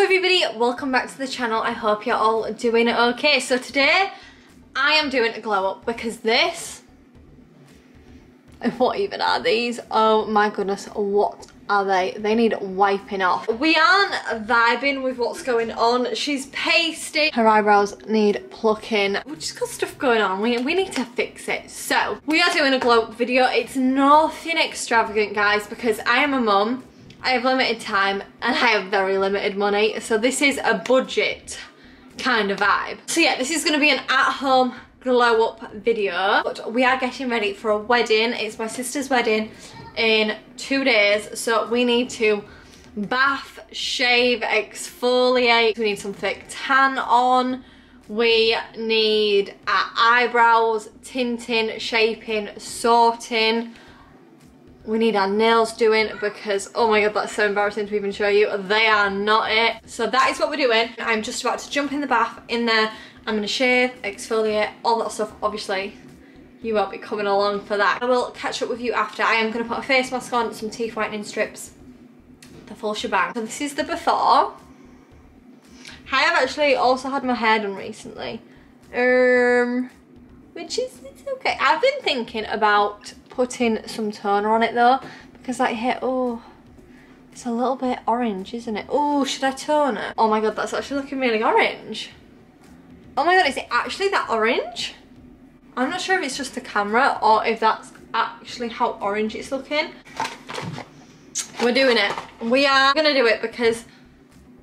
Hello everybody, welcome back to the channel. I hope you're all doing okay. So today I am doing a glow up because this, and what even are these? Oh my goodness, what are they? They need wiping off. We aren't vibing with what's going on. She's pasty. Her eyebrows need plucking. We've just got stuff going on. We need to fix it. So we are doing a glow up video. It's nothing extravagant, guys, because I am a mum. I have limited time and I have very limited money, so this is a budget kind of vibe. So yeah, this is going to be an at-home glow up video, but we are getting ready for a wedding. It's my sister's wedding in 2 days, so we need to bath, shave, exfoliate, we need some thick tan on, we need our eyebrows tinting, shaping, sorting. We need our nails doing because, oh my god, that's so embarrassing to even show you. They are not it. So that is what we're doing. I'm just about to jump in the bath, in there. I'm going to shave, exfoliate, all that stuff. Obviously, you won't be coming along for that. I will catch up with you after. I am going to put a face mask on, some teeth whitening strips, the full shebang. So this is the before. I have actually also had my hair done recently. Which is, it's okay. I've been thinking about putting some toner on it though, because like here, oh, it's a little bit orange, isn't it? Oh, should I tone it? Oh my god, that's actually looking really orange. Oh my god, is it actually that orange? I'm not sure if it's just the camera or if that's actually how orange it's looking. We're doing it. We are gonna do it because,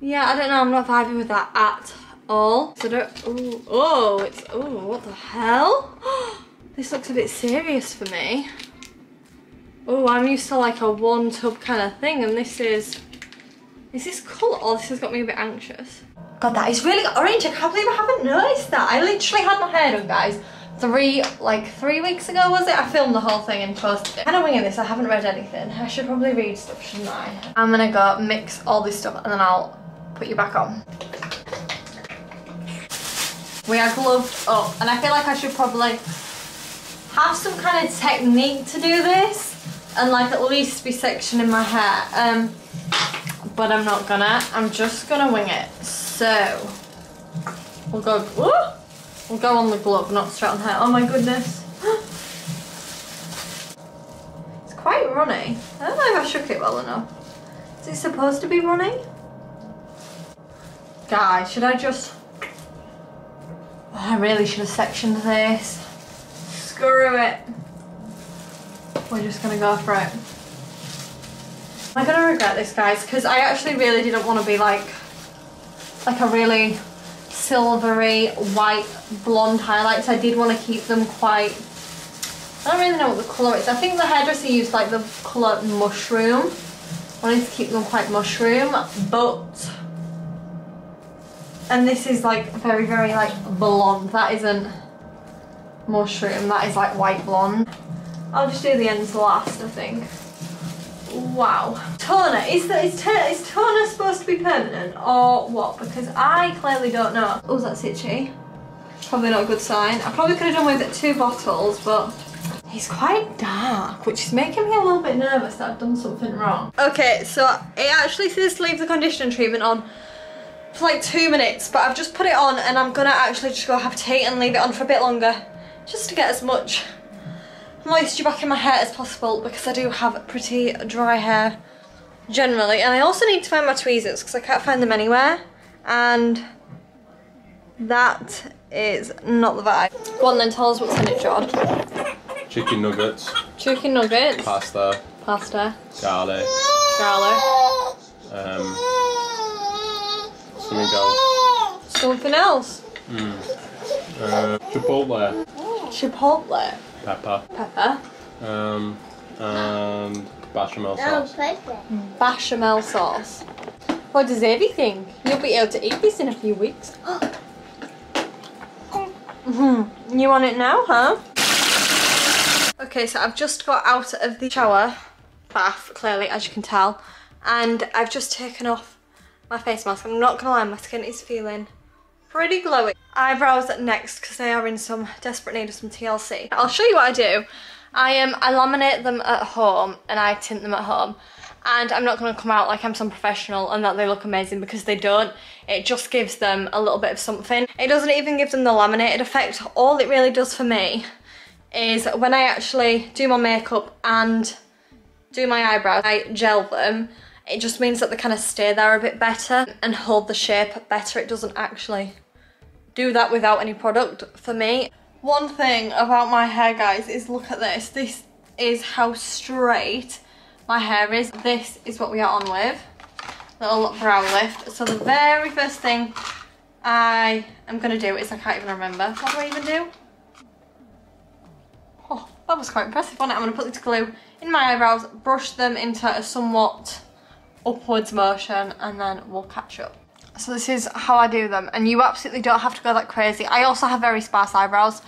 yeah, I don't know, I'm not vibing with that at all. So don't, ooh, oh, it's, oh, what the hell? This looks a bit serious for me. Oh, I'm used to like a one tub kind of thing, and this is this colour? Oh, this has got me a bit anxious. God, that is really orange. I can't believe I haven't noticed that. I literally had my hair done, guys, like three weeks ago, was it? I filmed the whole thing and posted it. I'm winging this, I haven't read anything. I should probably read stuff, shouldn't I? I'm gonna go mix all this stuff and then I'll put you back on. We are gloved up, and I feel like I should probably have some kind of technique to do this and like at least be sectioning my hair, but I'm not gonna, I'm just gonna wing it. So we'll go, whoa, we'll go on the glove, not straight on hair. Oh my goodness. It's quite runny. I don't know if I shook it well enough. Is it supposed to be runny? Guys, should I just, oh, I really should have sectioned this. Screw it. We're just gonna go for it. I'm gonna regret this, guys, because I actually really didn't want to be like a really silvery white blonde highlights. I did want to keep them quite, I don't really know what the colour is. I think the hairdresser used like the colour mushroom. I wanted to keep them quite mushroom, but, and this is like very, very like blonde. That isn't mushroom, that is like white blonde. I'll just do the ends last, I think. Wow. Toner, is toner supposed to be permanent or what? Because I clearly don't know. Oh, that's itchy. Probably not a good sign. I probably could have done with 2 bottles, but he's quite dark, which is making me a little bit nervous that I've done something wrong. Okay, so it actually says leave the conditioner treatment on for like 2 minutes, but I've just put it on and I'm gonna actually just go have tea and leave it on for a bit longer, just to get as much moisture back in my hair as possible, because I do have pretty dry hair generally. And I also need to find my tweezers because I can't find them anywhere, and that is not the vibe. Go on then, tell us what's in it, John. Chicken nuggets. Chicken nuggets. Pasta. Pasta. Garlic. Garlic. Something else. Something else. Chipotle. Chipotle. Pepper. Pepper. And bechamel sauce. Bechamel sauce. What does Evie think? You'll be able to eat this in a few weeks. You want it now, huh? Okay, so I've just got out of the shower bath, clearly, as you can tell. And I've just taken off my face mask. I'm not gonna lie, my skin is feeling pretty glowy. Eyebrows next, because they are in some desperate need of some TLC. I'll show you what I do. I laminate them at home and I tint them at home, and I'm not going to come out like I'm some professional and that they look amazing, because they don't. It just gives them a little bit of something. It doesn't even give them the laminated effect. All it really does for me is when I actually do my makeup and do my eyebrows, I gel them, it just means that they kind of stay there a bit better and hold the shape better. It doesn't actually do that without any product for me. One thing about my hair, guys, is look at this. This is how straight my hair is. This is what we are on with. Little brow lift. So the very first thing I am going to do is, I can't even remember. What do I even do? Oh, that was quite impressive, wasn't it? I'm going to put this glue in my eyebrows, brush them into a somewhat upwards motion, and then we'll catch up. So this is how I do them, and you absolutely don't have to go that crazy. I also have very sparse eyebrows.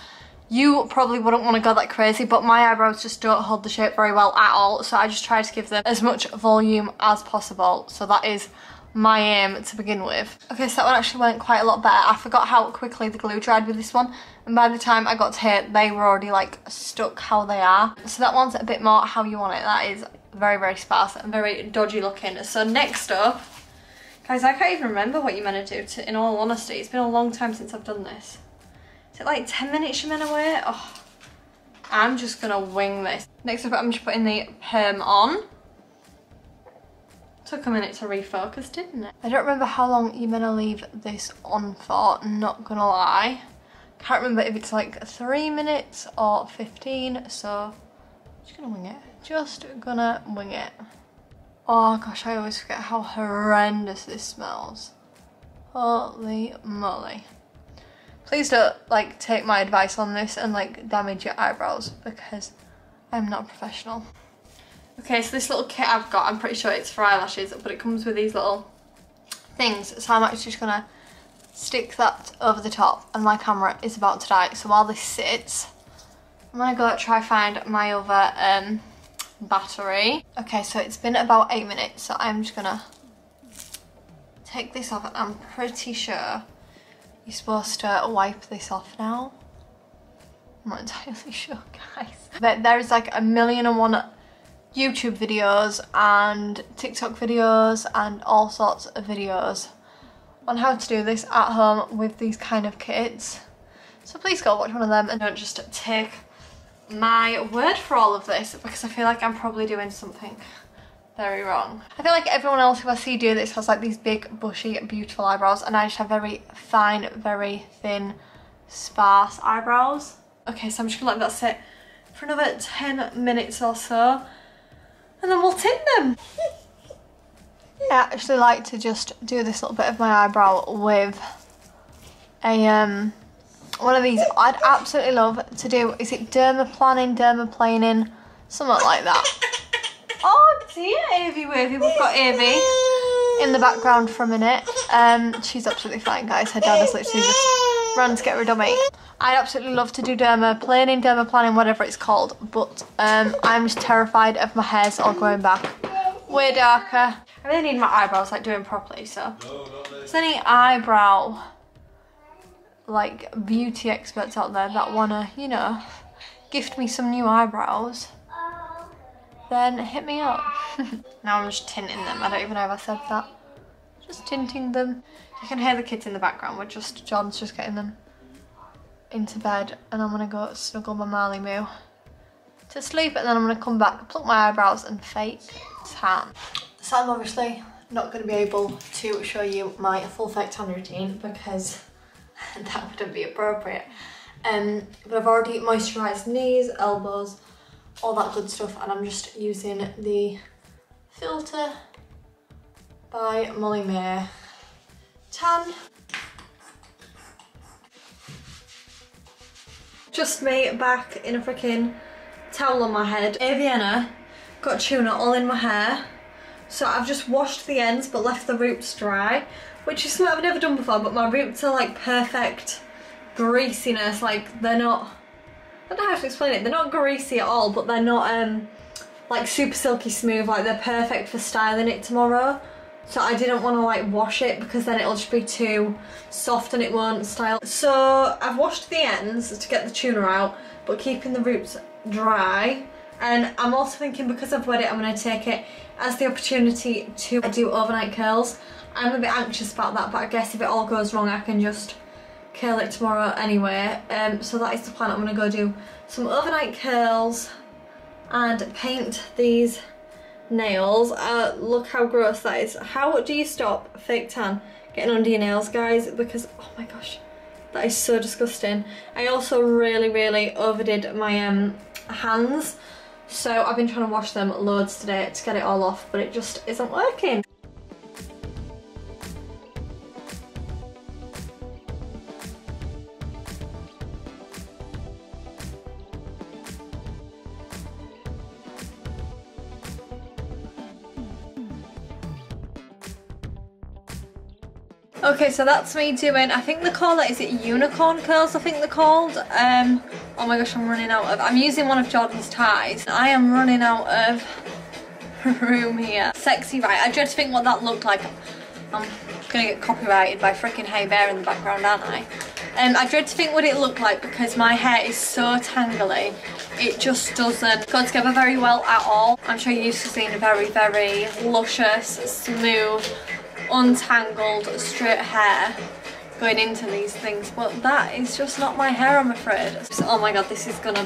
You probably wouldn't want to go that crazy, but my eyebrows just don't hold the shape very well at all, so I just try to give them as much volume as possible. So that is my aim to begin with. Okay, so that one actually went quite a lot better. I forgot how quickly the glue dried with this one, and by the time I got to here, they were already like stuck how they are. So that one's a bit more how you want it. That is very, very sparse and very dodgy looking. So next up, guys, I can't even remember what you're meant to do, in all honesty. It's been a long time since I've done this. Is it like 10 minutes you're meant to wait? Oh, I'm just going to wing this. Next up, I'm just putting the perm on. Took a minute to refocus, didn't it? I don't remember how long you're meant to leave this on for, not going to lie. Can't remember if it's like 3 minutes or 15, so I'm just going to wing it. Just going to wing it. Oh gosh, I always forget how horrendous this smells. Holy moly. Please don't like take my advice on this and like damage your eyebrows, because I'm not professional. Okay, so this little kit I've got, I'm pretty sure it's for eyelashes, but it comes with these little things. So I'm actually just gonna stick that over the top, and my camera is about to die. So while this sits, I'm gonna go try find my other battery. Okay, so it's been about 8 minutes, so I'm just gonna take this off. I'm pretty sure you're supposed to wipe this off now. I'm not entirely sure, guys, but there is like a million and one YouTube videos and TikTok videos and all sorts of videos on how to do this at home with these kind of kits, so please go watch one of them and don't just take my word for all of this, because I feel like I'm probably doing something very wrong. I feel like everyone else who I see do this has like these big, bushy, beautiful eyebrows, and I just have very fine, very thin, sparse eyebrows. Okay, so I'm just gonna let that sit for another 10 minutes or so, and then we'll tint them. Yeah, I actually like to just do this little bit of my eyebrow with a one of these. I'd absolutely love to do, is it dermaplaning, dermaplaning, something like that. Oh dear, Avy Wavy, we've got Avy in the background for a minute. She's absolutely fine, guys. Her dad has literally just run to get rid of me. I'd absolutely love to do dermaplaning, dermaplaning, whatever it's called, but I'm just terrified of my hairs all going back. Way darker. I really need my eyebrows like doing properly, so. Is there any eyebrow like beauty experts out there that wanna, you know, gift me some new eyebrows, then hit me up. Now I'm just tinting them. I don't even know if I said that. Just tinting them. You can hear the kids in the background. We're just, John's just getting them into bed, and I'm gonna go snuggle my Marley Moo to sleep, and then I'm gonna come back, pluck my eyebrows and fake tan. So I'm obviously not gonna be able to show you my full fake tan routine because that wouldn't be appropriate, but I've already moisturised knees, elbows, all that good stuff, and I'm just using the filter by Molly May Tan. Just me back in a freaking towel on my head. Aviana got tuna all in my hair, so I've just washed the ends but left the roots dry, which is something I've never done before, but my roots are like perfect greasiness, like they're not, I don't know how to explain it, they're not greasy at all, but they're not like super silky smooth, like they're perfect for styling it tomorrow. So I didn't want to like wash it because then it'll just be too soft and it won't style. So I've washed the ends to get the tuna out, but keeping the roots dry, And I'm also thinking, because I've wet it, I'm going to take it as the opportunity to do overnight curls. I'm a bit anxious about that, but I guess if it all goes wrong, I can just curl it tomorrow anyway. So that is the plan. I'm going to go do some overnight curls and paint these nails. Look how gross that is. How do you stop fake tan getting under your nails, guys? Because, oh my gosh, that is so disgusting. I also really overdid my hands. So I've been trying to wash them loads today to get it all off, but it just isn't working. Okay, so that's me doing, I think they call it, is it unicorn curls, I think they're called. Oh my gosh, I'm running out of, I'm using one of Jordan's ties. I am running out of room here. Sexy, right, I dread to think what that looked like. I'm gonna get copyrighted by freaking Hey Bear in the background, aren't I? I dread to think what it looked like because my hair is so tangly. It just doesn't go together very well at all. I'm sure you're used to seeing a very luscious, smooth, untangled straight hair going into these things, but that is just not my hair, I'm afraid. So, oh my god, this isn't looking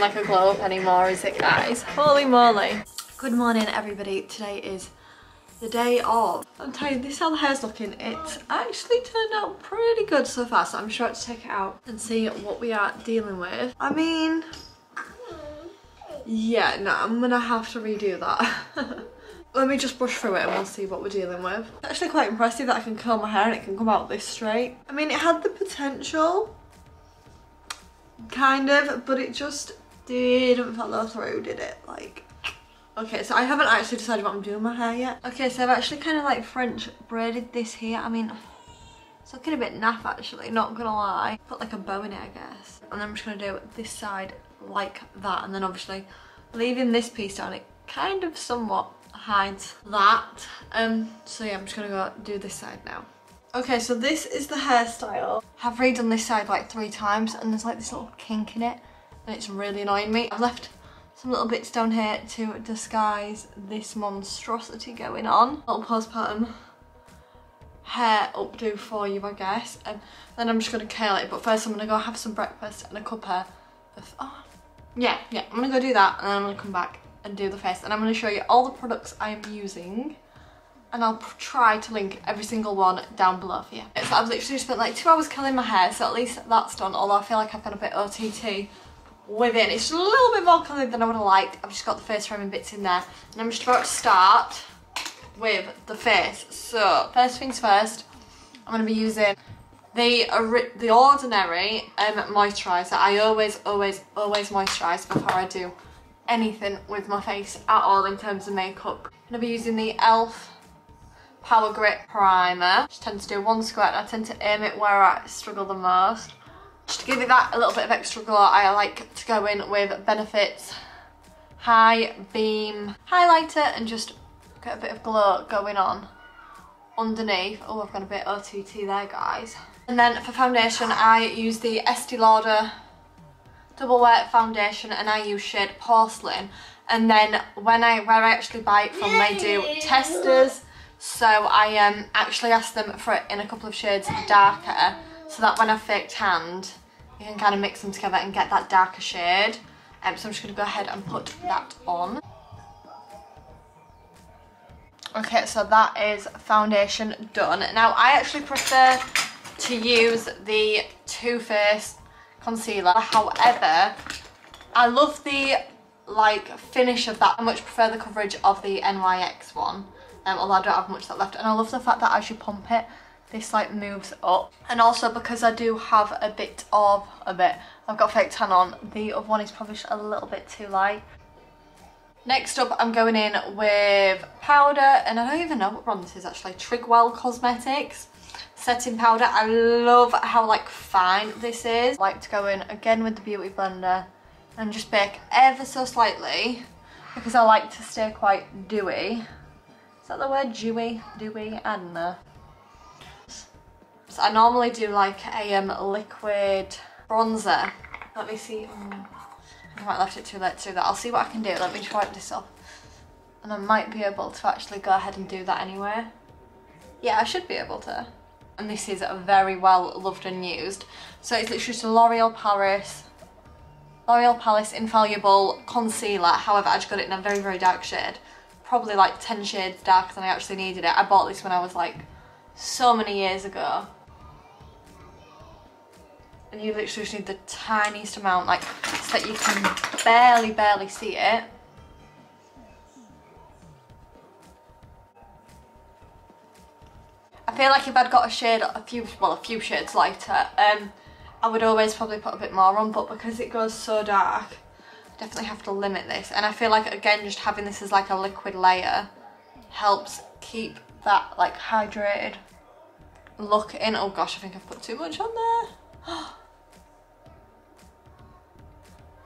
like a glow up anymore, is it, guys? Holy moly. Good morning, everybody. Today is the day of. I'm telling you, this is how the hair's looking. It's actually turned out pretty good so far, so I'm sure to take it out and see what we are dealing with. I mean, yeah, no, I'm gonna have to redo that. Let me just brush through it and we'll see what we're dealing with. It's actually quite impressive that I can curl my hair and it can come out this straight. I mean, it had the potential, kind of, but it just didn't follow through, did it? Like, okay, so I haven't actually decided what I'm doing with my hair yet. Okay, so I've actually kind of like French braided this here. I mean, it's looking a bit naff actually, not gonna lie. Put like a bow in it, I guess. And then I'm just gonna do this side like that. And then obviously leaving this piece down, it kind of somewhat hides that. So yeah, I'm just gonna go do this side now. Okay, so this is the hairstyle. I've redone this side like 3 times and there's like this little kink in it and it's really annoying me. I've left some little bits down here to disguise this monstrosity going on. Little postpartum hair updo for you, I guess. And then I'm just gonna curl it, but first I'm gonna go have some breakfast and a cuppa of, oh, yeah, I'm gonna go do that and then I'm gonna come back and do the face, and I'm going to show you all the products I am using, and I'll try to link every single one down below for you. So I've literally spent like 2 hours curling my hair, so at least that's done, although I feel like I've been a bit OTT with it. It's a little bit more curly than I would have liked. I've just got the face framing bits in there, and I'm just about to start with the face. So first things first, I'm going to be using the Ordinary moisturiser. I always moisturise before I do anything with my face at all in terms of makeup. I'm going to be using the Elf Power Grip Primer. Just tend to do 1 squirt and I tend to aim it where I struggle the most. Just to give it that a little bit of extra glow, I like to go in with Benefit's High Beam Highlighter and just get a bit of glow going on underneath. Oh, I've got a bit OTT there, guys. And then for foundation, I use the Estée Lauder Double Wear Foundation, and I use shade Porcelain. And then where I actually buy it from, they do testers, so I actually asked them for it in a couple of shades darker, so that when I fake tanned, you can kind of mix them together and get that darker shade. So I'm just going to go ahead and put that on. Okay, so that is foundation done. Now I actually prefer to use the Too Faced concealer, however, I love the like finish of that. I much prefer the coverage of the NYX one, although I don't have much that left, and I love the fact that as you pump it, this like moves up. And also because I do have a bit, I've got fake tan on, the other one is probably a little bit too light. Next up, I'm going in with powder, and I don't even know what brand this is actually, Trigwell Cosmetics setting powder. I love how like fine this is. I like to go in again with the beauty blender and just bake ever so slightly because I like to stay quite dewy. Is that the word? Dewy? I don't know. So I normally do like a liquid bronzer. Let me see. I I might let it too late to do that. I'll see what I can do. Let me just wipe this off. And I might be able to actually go ahead and do that anyway. Yeah, I should be able to. And this is very well loved and used. So it's literally just a L'Oréal Paris. L'Oréal Paris Infallible Concealer. However, I just got it in a very, very dark shade. Probably like 10 shades darker than I actually needed it. I bought this when I was like so many years ago. And you literally just need the tiniest amount, like, so that you can barely, barely see it. I feel like if I'd got a shade, a few shades lighter, I would always probably put a bit more on, but because it goes so dark, I definitely have to limit this. And I feel like, again, just having this as like a liquid layer helps keep that like hydrated look in. Oh gosh, I think I've put too much on there.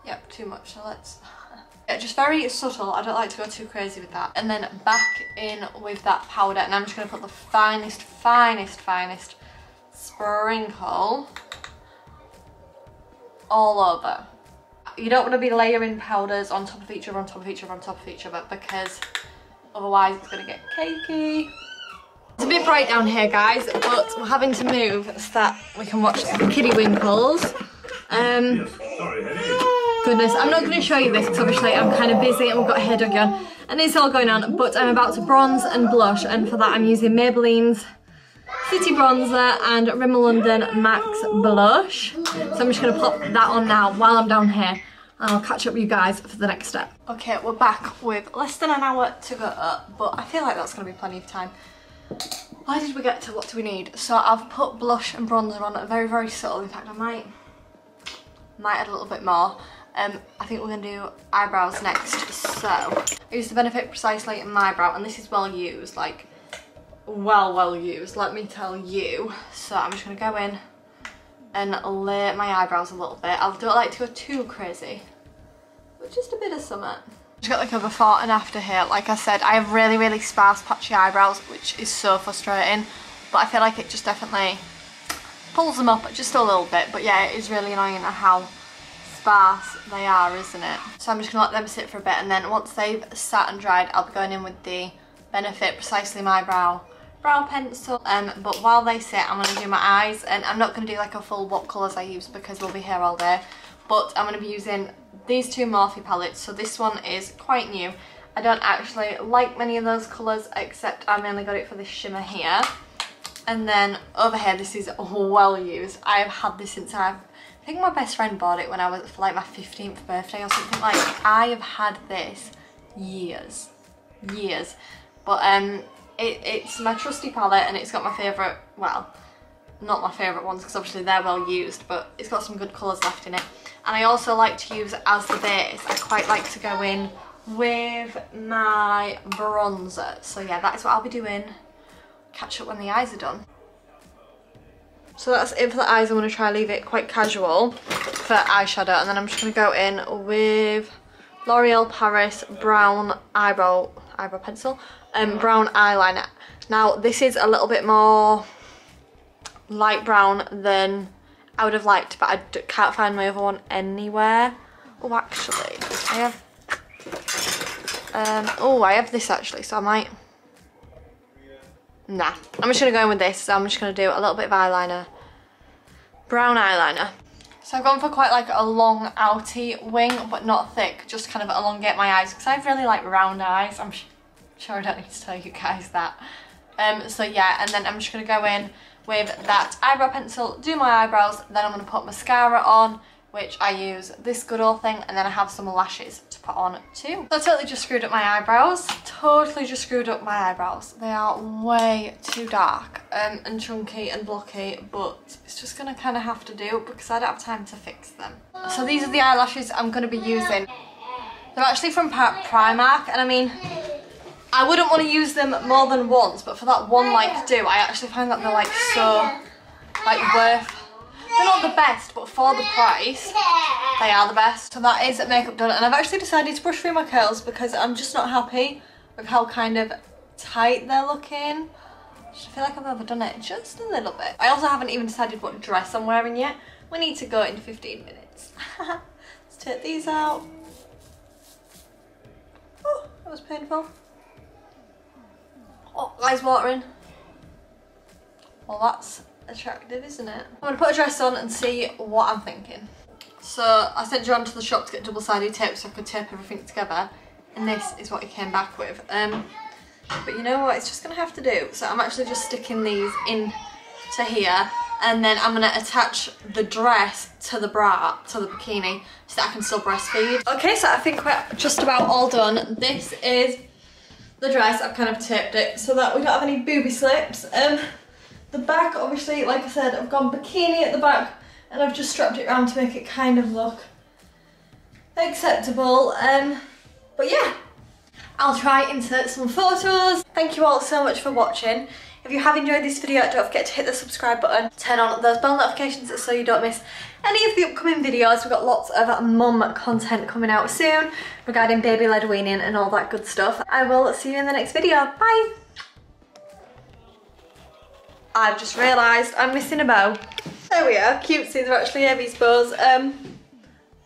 Yep, too much, so let's... Yeah, just very subtle, I don't like to go too crazy with that. And then back in with that powder, and I'm just going to put the finest, finest, finest sprinkle all over. You don't want to be layering powders on top of each other, on top of each other, on top of each other, because otherwise it's going to get cakey. It's a bit bright down here, guys, but we're having to move so that we can watch Kiddie Winkles. Goodness, I'm not going to show you this because obviously I'm kind of busy and we've got hair dug on and it's all going on, but I'm about to bronze and blush, and for that I'm using Maybelline's City Bronzer and Rimmel London Max Blush. So I'm just going to pop that on now while I'm down here, and I'll catch up with you guys for the next step. Okay, we're back with less than an hour to go up, but I feel like that's going to be plenty of time. Where did we get to? What do we need? So I've put blush and bronzer on, very, very subtle. In fact, I might add a little bit more. I think we're going to do eyebrows next. So I use the Benefit Precisely in my brow, and this is well used, like well used, let me tell you. So I'm just going to go in and lay my eyebrows a little bit. I don't like to go too crazy, but just a bit of something. Just got like a before and after here. Like I said, I have really, really sparse patchy eyebrows, which is so frustrating, but I feel like it just definitely pulls them up just a little bit. But yeah, it is really annoying how sparse they are, isn't it? So I'm just gonna let them sit for a bit, and then once they've sat and dried, I'll be going in with the Benefit Precisely My Brow pencil. But while they sit, I'm gonna do my eyes, and I'm not gonna do like a full what colours I use because we'll be here all day. But I'm going to be using these two Morphe palettes. So this one is quite new. I don't actually like many of those colours, except I mainly got it for this shimmer here. And then over here, this is well used. I have had this since I think my best friend bought it when I was for like my 15th birthday or something. Like, I have had this years, years. But it's my trusty palette, and it's got my favourite, well, not my favourite ones because obviously they're well used, but it's got some good colours left in it. And I also like to use as the base, I quite like to go in with my bronzer. So yeah, that is what I'll be doing. Catch up when the eyes are done. So that's it for the eyes. I'm going to try and leave it quite casual for eyeshadow. And then I'm just going to go in with L'Oréal Paris Brown Eyebrow Pencil and Brown Eyeliner. Now this is a little bit more light brown than I would have liked, but I can't find my other one anywhere. Oh, actually, I have. I have this actually, so I might. Nah, I'm just gonna go in with this. So I'm just gonna do a little bit of eyeliner, brown eyeliner. So I've gone for quite like a long outy wing, but not thick. Just kind of elongate my eyes because I really like round eyes. I'm sure I don't need to tell you guys that. So yeah, and then I'm just gonna go in with that eyebrow pencil, do my eyebrows, then I'm going to put mascara on, which I use this good old thing, and then I have some lashes to put on too. So I totally just screwed up my eyebrows, they are way too dark and chunky and blocky, but it's just going to kind of have to do because I don't have time to fix them. So these are the eyelashes I'm going to be using. They're actually from Primark, and I mean, I wouldn't want to use them more than once, but for that one like do, I actually find that they're like so, like worth, they're not the best, but for the price, they are the best. So that is makeup done, and I've actually decided to brush through my curls because I'm just not happy with how kind of tight they're looking. I feel like I've overdone it just a little bit. I also haven't even decided what dress I'm wearing yet. We need to go in 15 minutes. Take these out. Oh, that was painful. Oh, eyes watering. Well, that's attractive, isn't it? I'm gonna put a dress on and see what I'm thinking. So I sent John to the shop to get double-sided tape so I could tape everything together, and this is what he came back with. But you know what, it's just gonna have to do. So I'm actually just sticking these in to here, and then I'm gonna attach the dress to the bra, to the bikini, so that I can still breastfeed. Okay, so I think we're just about all done. This is the dress. I've kind of taped it so that we don't have any booby slips. The back, obviously, like I said, I've gone bikini at the back, and I've just strapped it around to make it kind of look acceptable. But yeah, I'll try and insert some photos. Thank you all so much for watching. If you have enjoyed this video, don't forget to hit the subscribe button, turn on those bell notifications so you don't miss any of the upcoming videos. We've got lots of mum content coming out soon regarding baby-led weaning and all that good stuff. I will see you in the next video. Bye! I've just realised I'm missing a bow. There we are, cutesy, they're actually Evie's bows.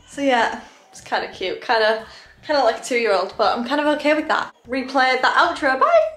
So yeah, it's kind of cute, kind of like a 2-year-old, but I'm kind of okay with that. Replay that outro, bye!